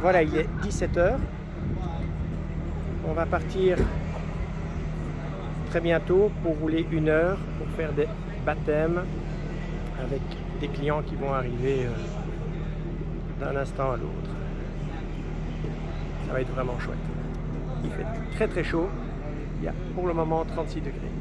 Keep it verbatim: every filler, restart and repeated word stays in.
Voilà, il est dix-sept heures. On va partir très bientôt pour rouler une heure, pour faire des baptêmes avec des clients qui vont arriver d'un instant à l'autre. Ça va être vraiment chouette. Il fait très très chaud. Il y a pour le moment trente-six degrés.